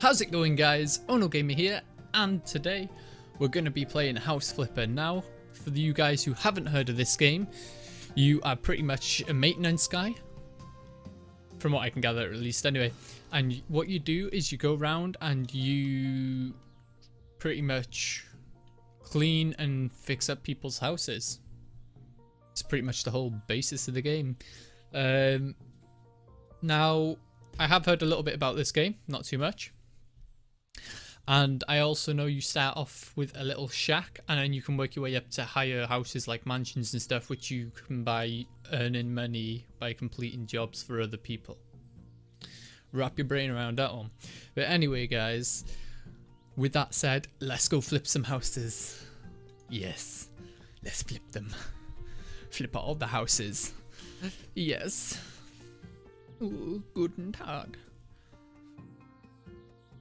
How's it going, guys? OhnoGamer here, and today we're going to be playing House Flipper. Now, for you guys who haven't heard of this game, you are pretty much a maintenance guy, from what I can gather at least anyway. And what you do is you go around and you pretty much clean and fix up people's houses. It's pretty much the whole basis of the game. Now, I have heard a little bit about this game, not too much. And I also know you start off with a little shack, and then you can work your way up to higher houses like mansions and stuff, which you can buy earning money by completing jobs for other people. Wrap your brain around that one. But anyway, guys, with that said, let's go flip some houses. Yes, let's flip them. Flip all the houses. Yes. Ooh, good and hard.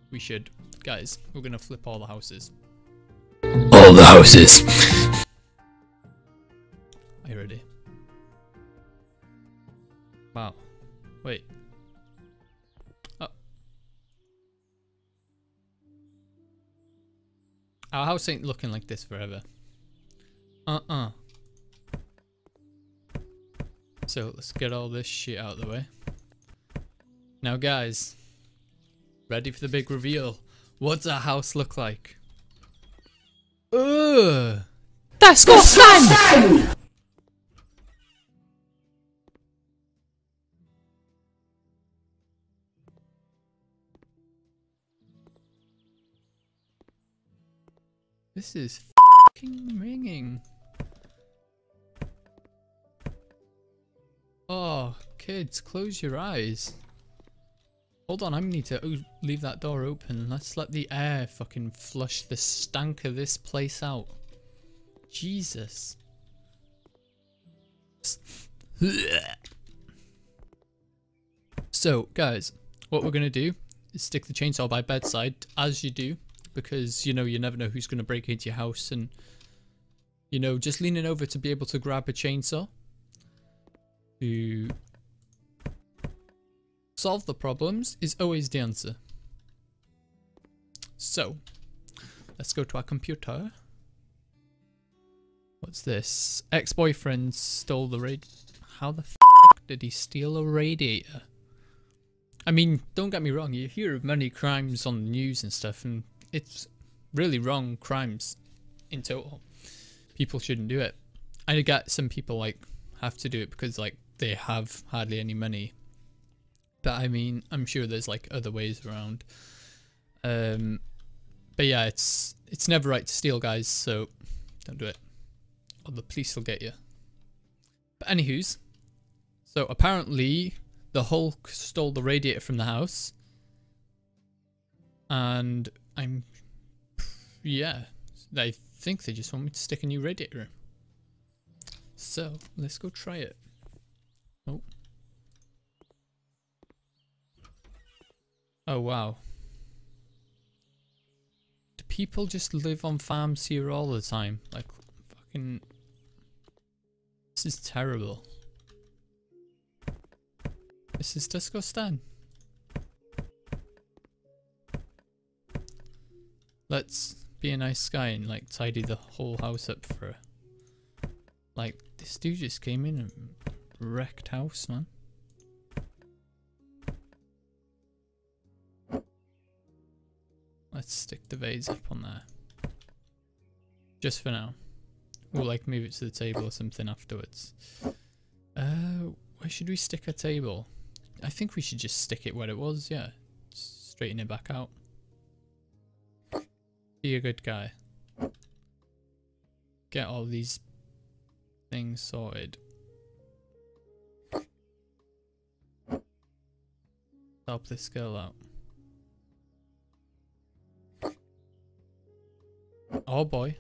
We should. Guys, we're gonna flip all the houses. All the houses. Are you ready? Wow. Wait. Oh. Our house ain't looking like this forever. So let's get all this shit out of the way. Now, guys, ready for the big reveal. What's our house look like? Ugh! That's got slime! This is f***ing ringing. Oh, kids, close your eyes. Hold on, I need to leave that door open. Let's let the air fucking flush the stank of this place out. Jesus. So, guys, what we're going to do is stick the chainsaw by bedside, as you do, because, you know, you never know who's going to break into your house, and, you know, just leaning over to be able to grab a chainsaw to solve the problems is always the answer. So, let's go to our computer. What's this? Ex-boyfriend stole the How the f*** did he steal a radiator? I mean, don't get me wrong, you hear of many crimes on the news and stuff, and it's really wrong crimes in total. People shouldn't do it. I get some people, like, have to do it because, like, they have hardly any money. But I mean, I'm sure there's like other ways around. But yeah, it's never right to steal, guys, so don't do it. Or the police will get you. But anywho's, so apparently the Hulk stole the radiator from the house. And yeah, I think they just want me to stick a new radiator in. So let's go try it. Oh. Oh, wow. Do people just live on farms here all the time? Like, fucking... This is terrible. This is disgusting. Let's be a nice guy and, like, tidy the whole house up for her. Like, this dude just came in and wrecked house, man. Let's stick the vase up on there. Just for now. We'll like move it to the table or something afterwards. Where should we stick a table? I think we should just stick it where it was, yeah. Straighten it back out. Be a good guy. Get all these things sorted. Help this girl out. Oh boy.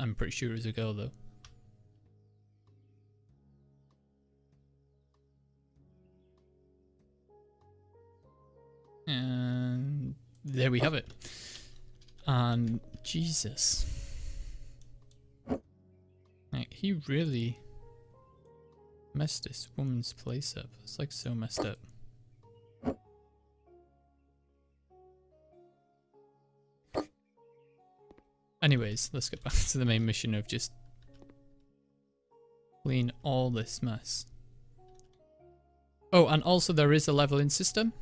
I'm pretty sure it's a girl though. And there we have it. And Jesus. Like, he really messed this woman's place up. It's like so messed up. Anyways, let's get back to the main mission of just clean all this mess. Oh, and also there is a leveling system.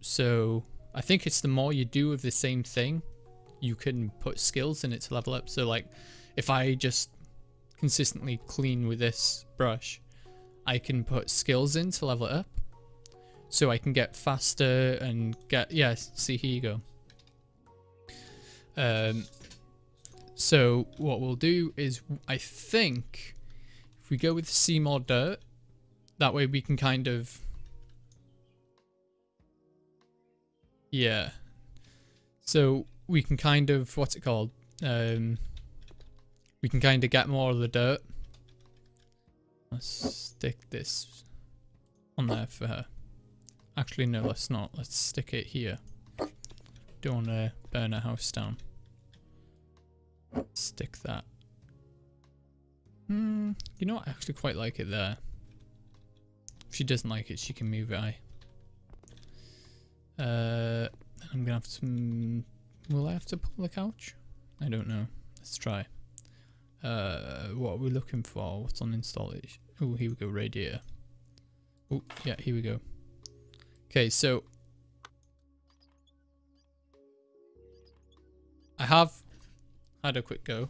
So I think it's the more you do of the same thing, you can put skills in it to level up. So like if I just consistently clean with this brush, I can put skills in to level it up. So I can get faster and get, yes, see, here you go. So what we'll do is, I think if we go with see more dirt, that way we can kind of, yeah. So we can kind of, what's it called? We can kind of get more of the dirt. Let's stick this on there for her. Actually, no, let's not. Let's stick it here. Don't want to burn a house down. Stick that. You know what? I actually quite like it there. If she doesn't like it, she can move it. I'm gonna have to. Will I have to pull the couch? I don't know. Let's try. What are we looking for? What's on installation? Oh, here we go. Radiator. Oh, yeah, here we go. Okay, so I have had a quick go.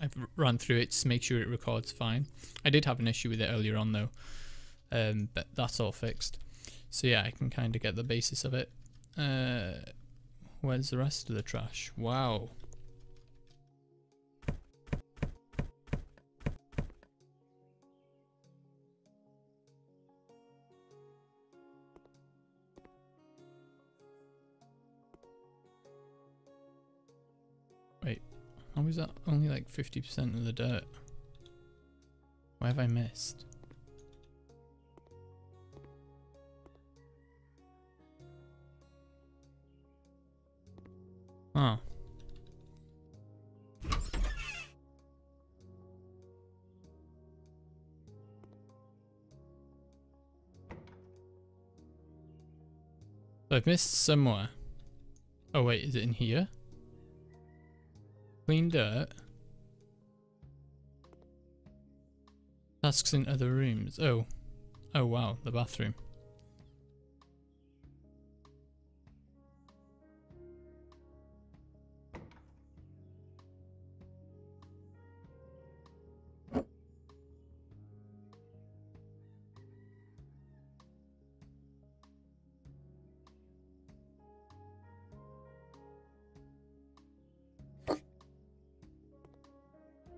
I've run through it to make sure it records fine. I did have an issue with it earlier on though, but that's all fixed. So yeah, I can kind of get the basis of it. Where's the rest of the trash? Wow. How is that only like 50% of the dirt? Why have I missed? Oh. I've missed somewhere. Oh wait, is it in here? Clean dirt. Tasks in other rooms. Oh. Oh wow, the bathroom.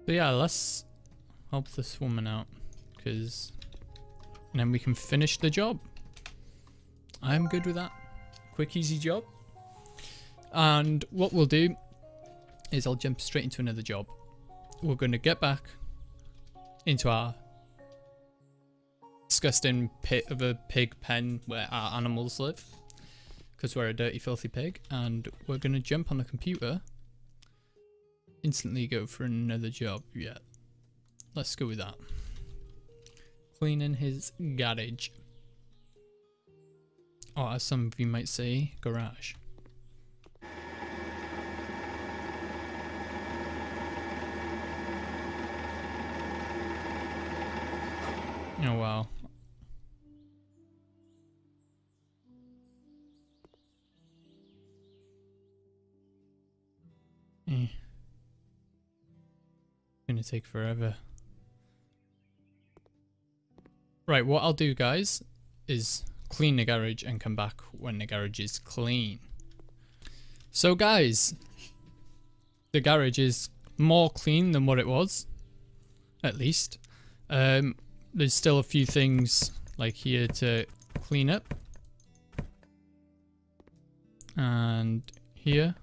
So yeah, let's help this woman out, because, and then we can finish the job. I'm good with that. Quick, easy job. And what we'll do is I'll jump straight into another job. We're going to get back into our disgusting pit of a pig pen where our animals live, because we're a dirty, filthy pig. And we're going to jump on the computer. Instantly go for another job. Yeah, let's go with that. Cleaning his garage, or as some of you might say, garage. Oh wow. Gonna take forever. Right, what I'll do guys is clean the garage and come back when the garage is clean. So guys, the garage is more clean than what it was, at least. There's still a few things like here to clean up, and here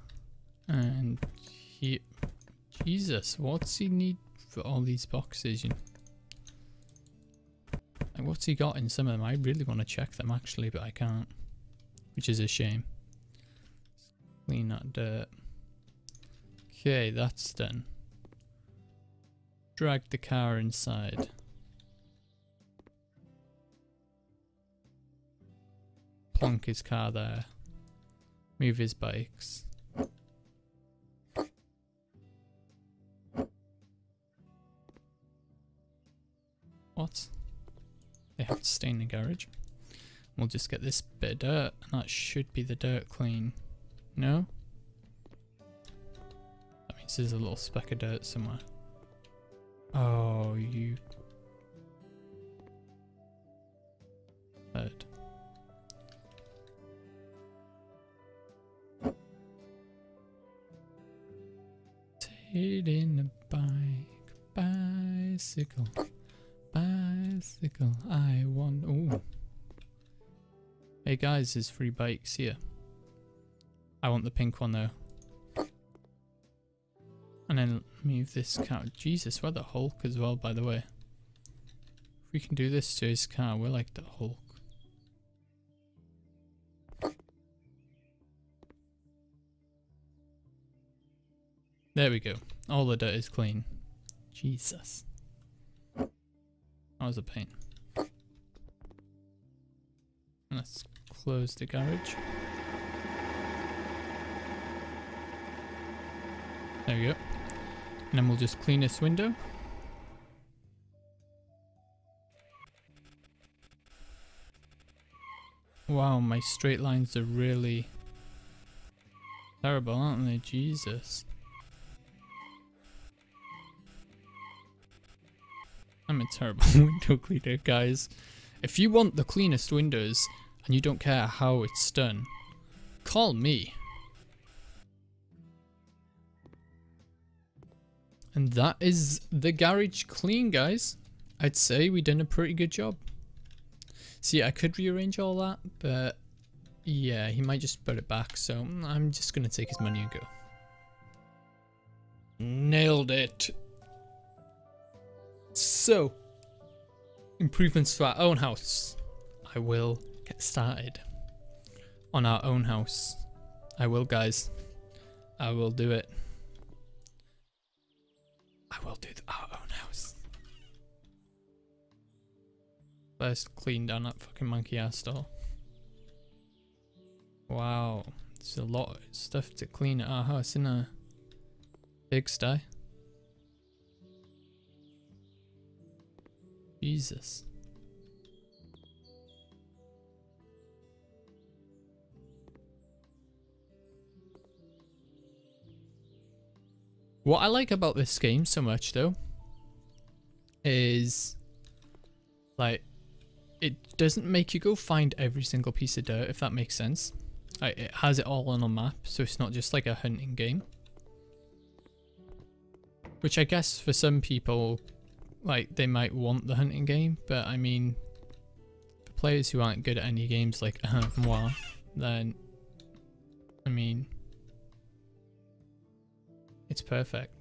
and here. Jesus, what's he need for all these boxes? Like, what's he got in some of them? I really want to check them actually, but I can't, which is a shame. Clean that dirt. Okay, that's done. Drag the car inside. Plonk his car there. Move his bikes. What? They have to stay in the garage. We'll just get this bit of dirt, and that should be the dirt clean. No? That means there's a little speck of dirt somewhere. Oh, you... bird. Take in the bike, bicycle, bicycle, I want... Ooh. Hey guys, there's 3 bikes here. I want the pink one though. And then move this car. Jesus, we're the Hulk as well, by the way. If we can do this to his car, we're like the Hulk. There we go. All the dirt is clean. Jesus. That was a pain. Let's close the garage. There we go. And then we'll just clean this window. Wow, my straight lines are really terrible, aren't they? Jesus. I'm a terrible window cleaner, guys. If you want the cleanest windows and you don't care how it's done, call me. And that is the garage clean, guys. I'd say we done a pretty good job. See, I could rearrange all that, but yeah, he might just put it back. So I'm just going to take his money and go. Nailed it. So, improvements to our own house. I will get started on our own house. I will, guys. I will do it. I will do our own house. Let's clean down that fucking monkey ass store. Wow, there's a lot of stuff to clean at our house, isn't there? Pigsty. Jesus. What I like about this game so much though is like it doesn't make you go find every single piece of dirt, if that makes sense. Like, it has it all on a map, so it's not just like a hunting game. Which I guess for some people, like, they might want the hunting game, but I mean, for players who aren't good at any games like moi, then, I mean, it's perfect.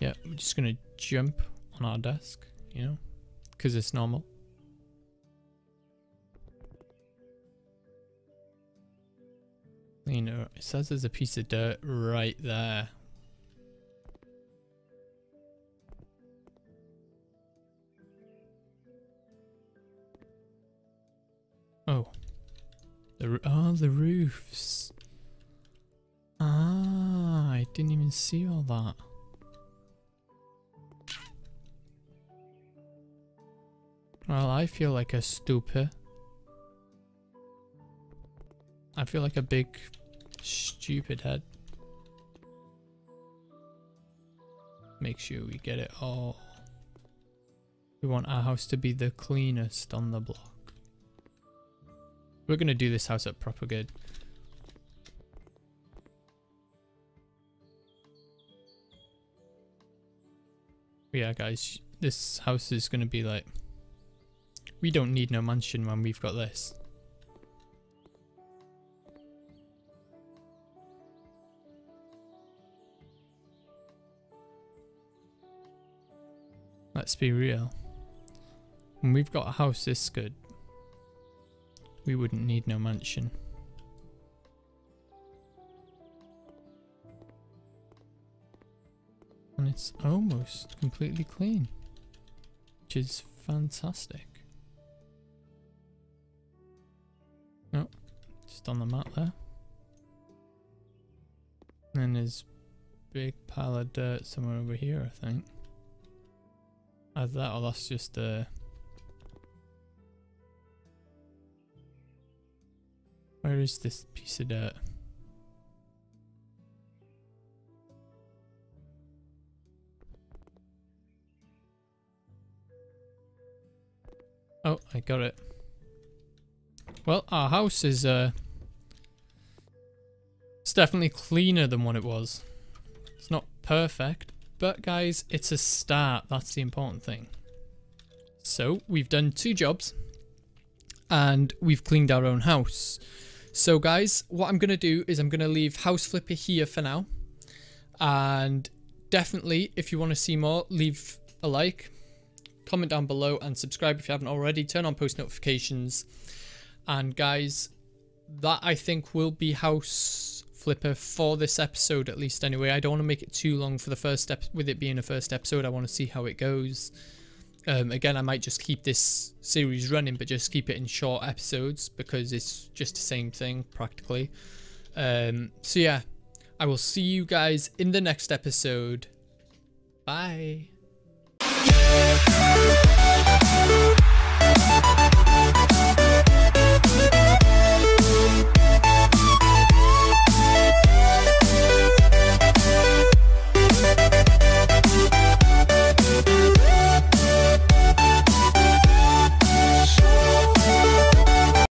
Yeah, we're just gonna jump on our desk, you know, because it's normal. You know, it says there's a piece of dirt right there. Oh, the roofs. Ah, I didn't even see all that. Well, I feel like a stupid. I feel like a big stupid head. Make sure we get it all. We want our house to be the cleanest on the block. We're going to do this house up proper good. Yeah, guys, this house is going to be like... We don't need no mansion when we've got this. Let's be real. When we've got a house this good, we wouldn't need no mansion. And it's almost completely clean, which is fantastic. Oh, just on the mat there. And then there's big pile of dirt somewhere over here, I think. Either that or that's just a... Where is this piece of dirt? Oh, I got it. Well, our house is it's definitely cleaner than what it was. It's not perfect, but guys, it's a start. That's the important thing. So we've done 2 jobs and we've cleaned our own house. So guys, what I'm gonna do is I'm gonna leave House Flipper here for now, and definitely if you want to see more, leave a like, comment down below, and subscribe if you haven't already. Turn on post notifications. And guys, that I think will be House Flipper for this episode, at least anyway. I don't want to make it too long for the first step, with it being a first episode. I want to see how it goes. Again, I might just keep this series running, but just keep it in short episodes because it's just the same thing practically. So yeah, I will see you guys in the next episode. Bye.